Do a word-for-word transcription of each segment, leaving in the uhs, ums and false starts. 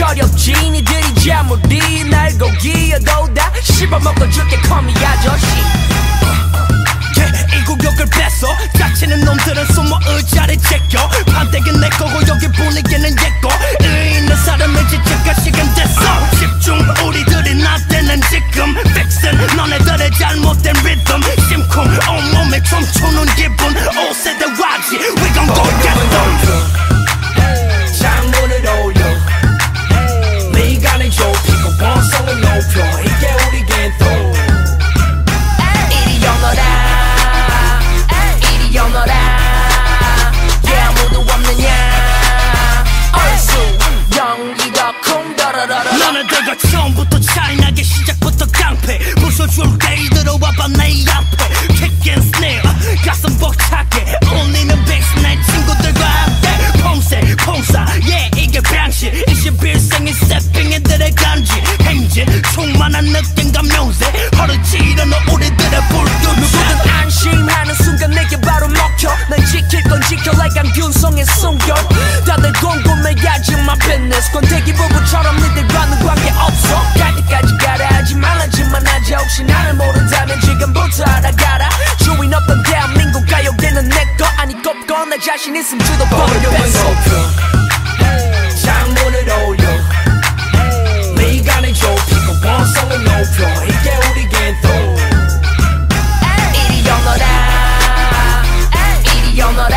저렵지 니들이 잘못이 날 고기여도 다 씹어먹어줄게 call me 아저씨 yeah, 이 구역을 뺐어 짜치는 놈들은 숨어 의자를 제껴 반대긴 내 거고 여기 분위기는 얘 거 의의 있는 사람의 지체가 시간 됐어 집중 우리들이 나대는 지금 fixin' 너네들의 잘못된 리듬 심쿵 온몸에 춤추는 기분 오세대와지 we gon' go get them 너네들과 처음부터 차이나게 시작부터 깡패 부숴줄게 이대로 와봐 내 앞에 Kick and snare 가슴 벅차게 울리는 bass 내 친구들과 함께 폼새 폼사 yeah 이게 방식 이십일 세기 새삥이들의 간지 행진 충만한 느낌과 묘세 허르치려 너 우리들의 불교차 누구든 안심하는 순간 내게 바로 먹혀 난 지킬 건 지켜 like I'm 균성의 숨결 다들 궁금해 하지 마 business 권태기 부부처럼 니들과는 관계 없어 갈 때까지 가라 하지 말라지만 하자 혹시 나를 모른다면 지금부터 알아가라 주인 없던 대한민국 가요계는 내꺼 아니 꼽고 나 자신 있음 주도 버릇 뺐어 창문을 올려 네가 내 좁히고 원성을 높여 이게 우리 겐토 이리 영어라 이리 영어라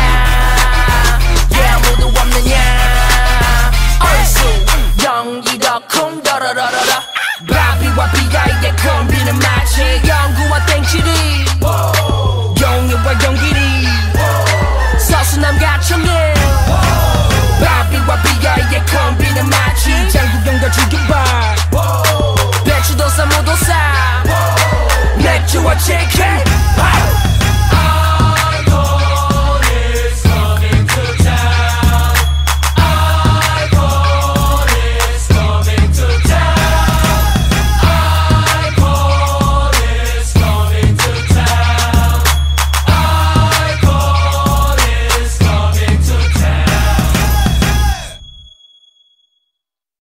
yeah 아무도 없느냐 얼쑤 영이더 쿵 더러러러러 바비와 비가 이게 콤비는 마치 영구와 땡칠이 영유와 연기리 서수남 가청일 바비와 비가 이게 콤비는 마치 장국영과 주경밥 배추도사 무도사 맥주와 치킨